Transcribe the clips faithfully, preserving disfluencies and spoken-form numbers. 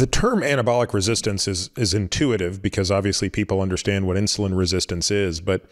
the term anabolic resistance is, is intuitive because obviously people understand what insulin resistance is, but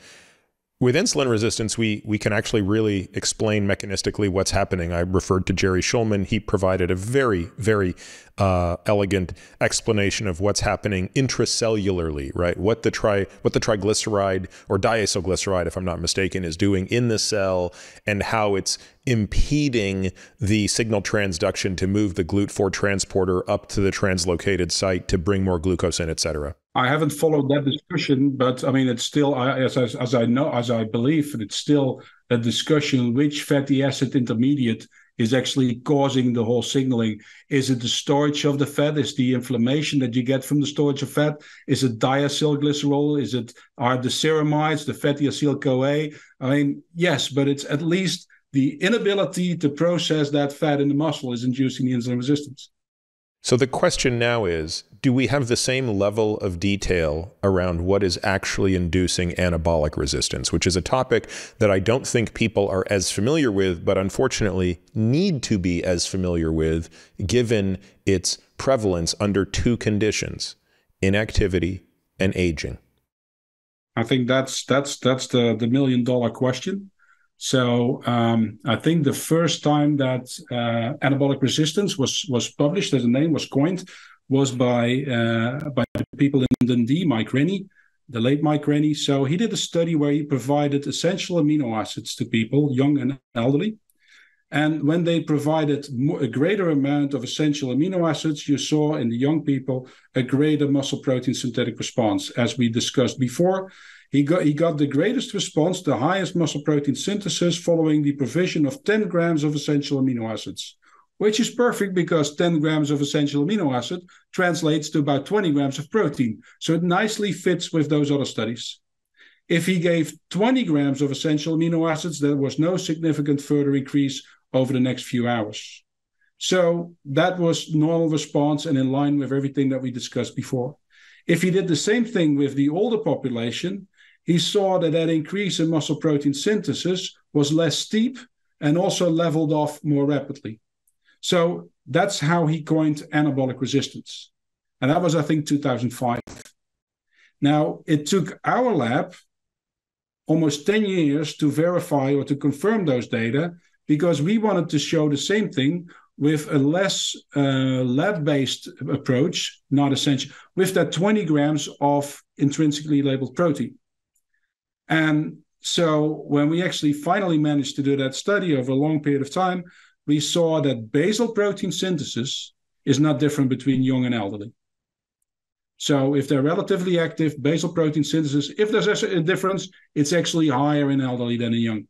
with insulin resistance, we, we can actually really explain mechanistically what's happening. I referred to Jerry Shulman. He provided a very, very uh, elegant explanation of what's happening intracellularly, right? What the, tri, what the triglyceride or diacylglyceride, if I'm not mistaken, is doing in the cell and how it's impeding the signal transduction to move the glut four transporter up to the translocated site to bring more glucose in, et cetera. I haven't followed that discussion, but I mean, it's still, as, as, as I know, as I believe, it's still a discussion which fatty acid intermediate is actually causing the whole signaling. Is it the storage of the fat? Is the inflammation that you get from the storage of fat? Is it diacylglycerol? Is it, are the ceramides, the fatty acyl-CoA? I mean, yes, but it's at least the inability to process that fat in the muscle is inducing the insulin resistance. So the question now is, do we have the same level of detail around what is actually inducing anabolic resistance, which is a topic that I don't think people are as familiar with, but unfortunately need to be as familiar with, given its prevalence under two conditions, inactivity and aging? I think that's that's that's the, the million dollar question. So um, I think the first time that uh, anabolic resistance was was published as a name, was coined, was by uh, by the people in Dundee, Mike Rennie, the late Mike Rennie. So he did a study where he provided essential amino acids to people, young and elderly. And when they provided more, a greater amount of essential amino acids, you saw in the young people a greater muscle protein synthetic response, as we discussed before. He got, he got the greatest response, the highest muscle protein synthesis following the provision of ten grams of essential amino acids, which is perfect because ten grams of essential amino acid translates to about twenty grams of protein. So it nicely fits with those other studies. If he gave twenty grams of essential amino acids, there was no significant further increase over the next few hours. So that was normal response and in line with everything that we discussed before. If he did the same thing with the older population, he saw that that increase in muscle protein synthesis was less steep and also leveled off more rapidly. So that's how he coined anabolic resistance. And that was, I think, two thousand five. Now, it took our lab almost ten years to verify or to confirm those data because we wanted to show the same thing with a less uh, lab-based approach, not essential, with that twenty grams of intrinsically labeled protein. And so when we actually finally managed to do that study over a long period of time, we saw that basal protein synthesis is not different between young and elderly. So if they're relatively active, basal protein synthesis, if there's a difference, it's actually higher in elderly than in young.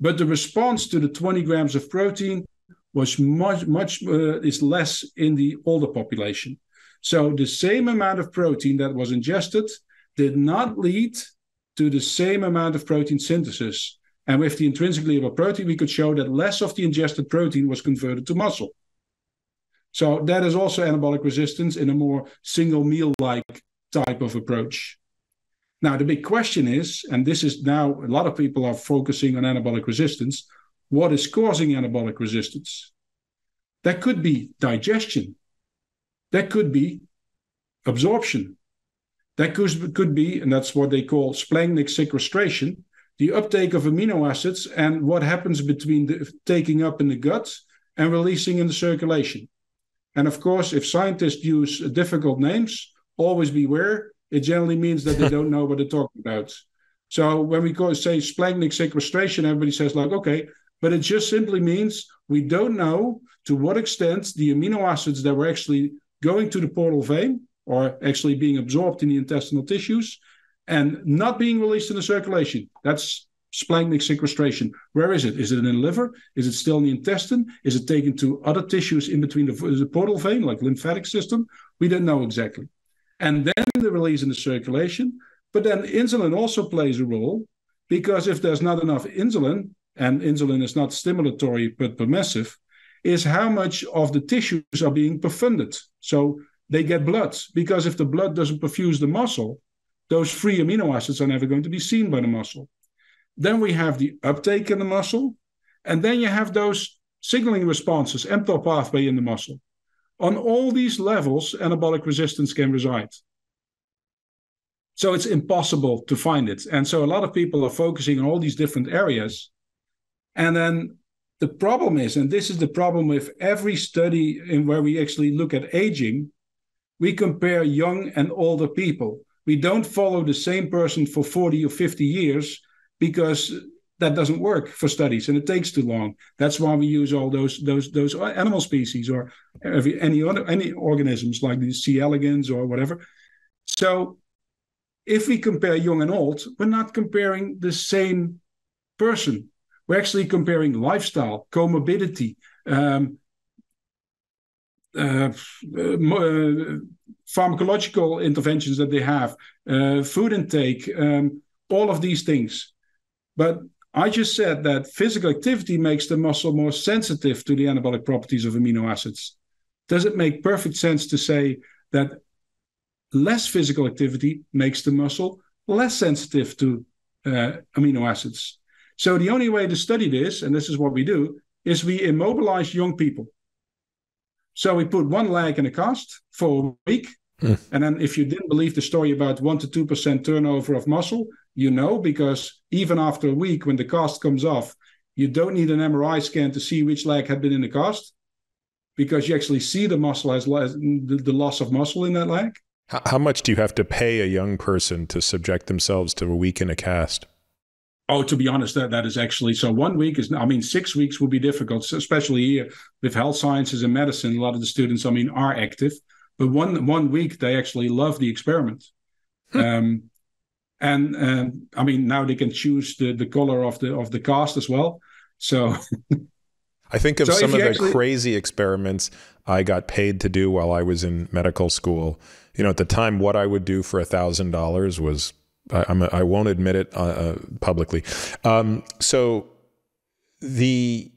But the response to the twenty grams of protein was much, much uh, is less in the older population. So the same amount of protein that was ingested did not lead to the same amount of protein synthesis. And with the intrinsically labeled protein, we could show that less of the ingested protein was converted to muscle. So that is also anabolic resistance in a more single meal-like type of approach. Now, the big question is, and this is now a lot of people are focusing on anabolic resistance, what is causing anabolic resistance? That could be digestion. That could be absorption. That could, could be, and that's what they call splanchnic sequestration, the uptake of amino acids and what happens between the, taking up in the gut and releasing in the circulation. And of course, if scientists use difficult names, always beware, it generally means that they don't know what they're talking about. So when we go, say splanchnic sequestration, everybody says like, okay, but it just simply means we don't know to what extent the amino acids that were actually going to the portal vein or actually being absorbed in the intestinal tissues and not being released in the circulation. That's splanchnic sequestration. Where is it? Is it in the liver? Is it still in the intestine? Is it taken to other tissues in between the, the portal vein, like lymphatic system? We don't know exactly. And then the release in the circulation. But then insulin also plays a role because if there's not enough insulin, and insulin is not stimulatory but permissive, is how much of the tissues are being perfunded. So they get blood, because if the blood doesn't perfuse the muscle, those free amino acids are never going to be seen by the muscle. Then we have the uptake in the muscle, and then you have those signaling responses, mTOR pathway in the muscle. On all these levels, anabolic resistance can reside. So it's impossible to find it. And so a lot of people are focusing on all these different areas. And then the problem is, and this is the problem with every study in where we actually look at aging, we compare young and older people. We don't follow the same person for forty or fifty years because that doesn't work for studies and it takes too long. That's why we use all those those those animal species or every, any other any organisms like the C. elegans or whatever. So if we compare young and old, we're not comparing the same person. We're actually comparing lifestyle, comorbidity, um, uh, uh, pharmacological interventions that they have, uh, food intake, um, all of these things. But I just said that physical activity makes the muscle more sensitive to the anabolic properties of amino acids. Does it make perfect sense to say that less physical activity makes the muscle less sensitive to uh, amino acids? So the only way to study this, and this is what we do, is we immobilize young people. So we put one leg in a cast for a week. Mm. And then if you didn't believe the story about one percent to two percent turnover of muscle, you know, because even after a week when the cast comes off, you don't need an M R I scan to see which leg had been in the cast because you actually see the muscle as le- the loss of muscle in that leg. How much do you have to pay a young person to subject themselves to a week in a cast? Oh, to be honest, that, that is actually, so one week is, I mean, six weeks would be difficult, especially here with health sciences and medicine. A lot of the students, I mean, are active, but one one week, they actually love the experiment. um, and, um, I mean, now they can choose the, the color of the, of the cast as well. So I think of so some of actually... the crazy experiments I got paid to do while I was in medical school. You know, at the time, what I would do for a thousand dollars was, I, I'm a, I won't admit it uh, publicly. Um, so the,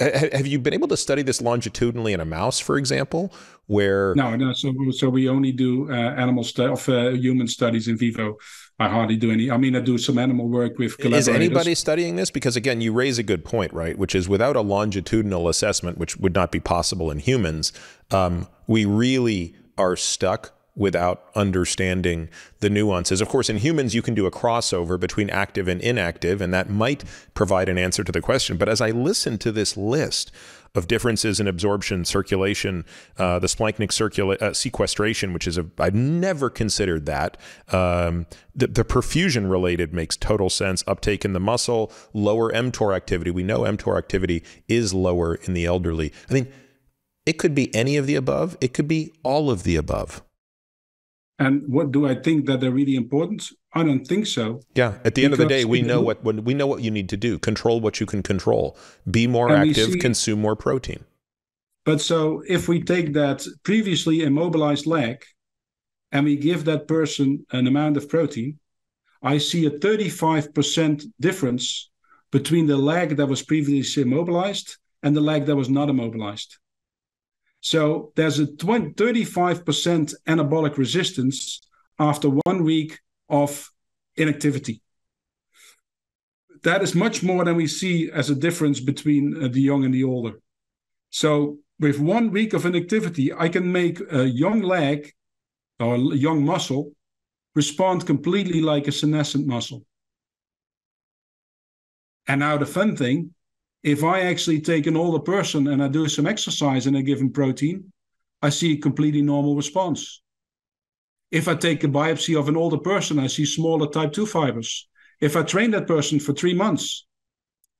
ha, have you been able to study this longitudinally in a mouse, for example, where? No, no. So, so we only do uh, animal stuff, uh, human studies in vivo. I hardly do any, I mean, I do some animal work with collaborators. Is anybody studying this? Because again, you raise a good point, right? Which is without a longitudinal assessment, which would not be possible in humans, um, we really are stuck without understanding the nuances. Of course, in humans, you can do a crossover between active and inactive, and that might provide an answer to the question. But as I listen to this list of differences in absorption, circulation, uh, the splanchnic circula uh, sequestration, which is a, I've never considered that. Um, the, the perfusion related makes total sense. Uptake in the muscle, lower mTOR activity. We know mTOR activity is lower in the elderly. I mean, it could be any of the above. It could be all of the above. And what do I think that they're really important? I don't think so. Yeah. At the end of the day, we know what, what we know what you need to do. Control what you can control. Be more active, see, consume more protein. But so if we take that previously immobilized leg and we give that person an amount of protein, I see a thirty-five percent difference between the leg that was previously immobilized and the leg that was not immobilized. So there's a thirty-five percent anabolic resistance after one week of inactivity. That is much more than we see as a difference between uh, the young and the older. So with one week of inactivity, I can make a young leg or a young muscle respond completely like a senescent muscle. And now the fun thing, if I actually take an older person and I do some exercise and I give them protein, I see a completely normal response. If I take a biopsy of an older person, I see smaller type two fibers. If I train that person for three months,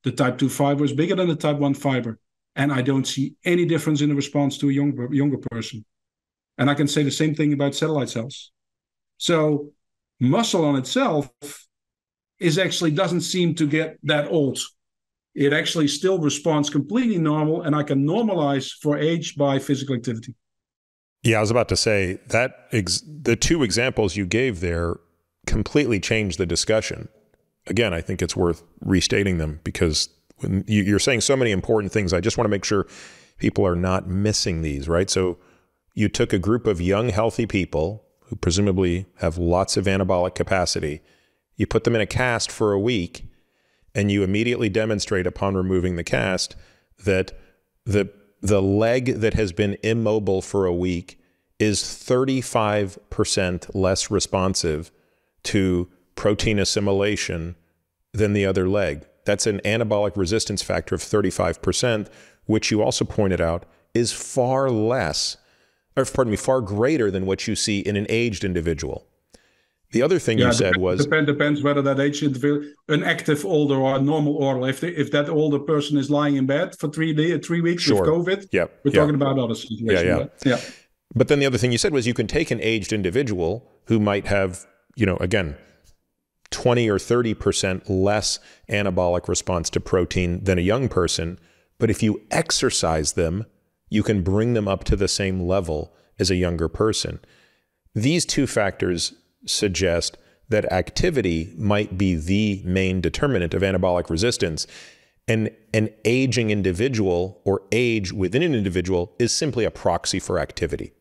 the type two fiber is bigger than the type one fiber, and I don't see any difference in the response to a younger, younger person. And I can say the same thing about satellite cells. So muscle on itself is actually doesn't seem to get that old. It actually still responds completely normal, and I can normalize for age by physical activity. Yeah, I was about to say that ex the two examples you gave there completely changed the discussion. Again, I think it's worth restating them because when you, you're saying so many important things. I just want to make sure people are not missing these, right? So you took a group of young, healthy people who presumably have lots of anabolic capacity. You put them in a cast for a week, and you immediately demonstrate upon removing the cast that the the leg that has been immobile for a week is thirty-five percent less responsive to protein assimilation than the other leg. That's an anabolic resistance factor of thirty-five percent, which you also pointed out is far less, or pardon me, far greater than what you see in an aged individual. The other thing yeah, you said depends, was... Depend, depends whether that aged individual, an active older or a normal older, if, they, if that older person is lying in bed for three, day, three weeks sure. with COVID, yep. we're yep. talking about other situations. Yeah, yeah. yeah. But then the other thing you said was you can take an aged individual who might have, you know, again, twenty or thirty percent less anabolic response to protein than a young person, but if you exercise them, you can bring them up to the same level as a younger person. These two factors suggest that activity might be the main determinant of anabolic resistance, and an aging individual or age within an individual is simply a proxy for activity.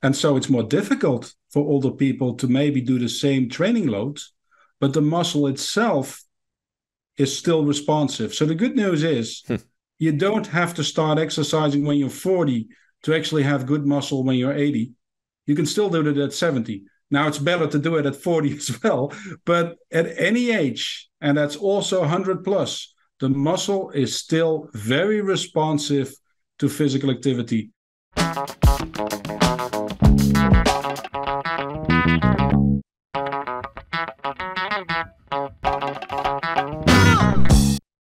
And so it's more difficult for older people to maybe do the same training load, but the muscle itself is still responsive. So the good news is you don't have to start exercising when you're forty to actually have good muscle when you're eighty. You can still do that at seventy. Now, it's better to do it at forty as well, but at any age, and that's also one hundred plus, the muscle is still very responsive to physical activity.